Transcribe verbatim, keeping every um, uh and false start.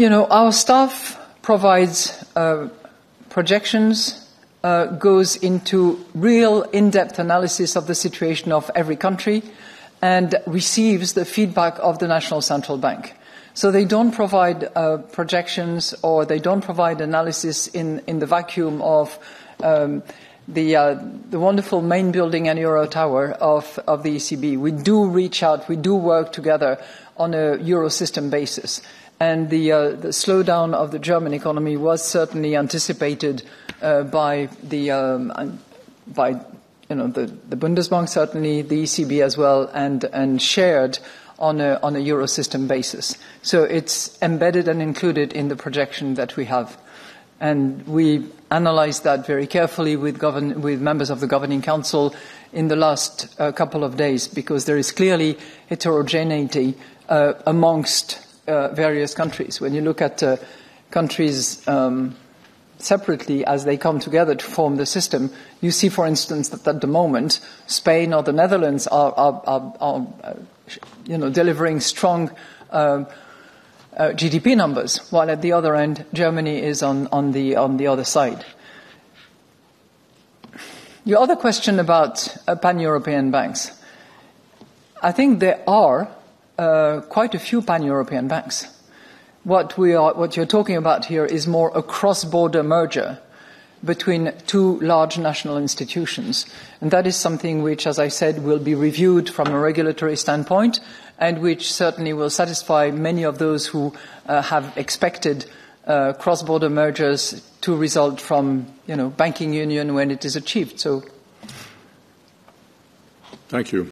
You know, our staff provides uh, projections, uh, goes into real in-depth analysis of the situation of every country, and receives the feedback of the National Central Bank. So they don't provide uh, projections, or they don't provide analysis in, in the vacuum of um, the, uh, the wonderful main building and Eurotower of, of the E C B. We do reach out, we do work together on a Eurosystem basis. And the, uh, the slowdown of the German economy was certainly anticipated uh, by the um, by you know the, the Bundesbank, certainly the E C B as well, and and shared on a on a Eurosystem basis. So it's embedded and included in the projection that we have, and we analyzed that very carefully with govern with members of the Governing Council in the last uh, couple of days, because there is clearly heterogeneity uh, amongst Uh, various countries. When you look at uh, countries um, separately as they come together to form the system, you see, for instance, that at the moment Spain or the Netherlands are, are, are, are you know, delivering strong uh, uh, G D P numbers, while at the other end Germany is on, on, the, on the other side. Your other question about uh, pan-European banks. I think there are Uh, quite a few pan-European banks. What we are, what you're talking about here is more a cross-border merger between two large national institutions. And that is something which, as I said, will be reviewed from a regulatory standpoint, and which certainly will satisfy many of those who uh, have expected uh, cross-border mergers to result from, you know, banking union when it is achieved. So, thank you.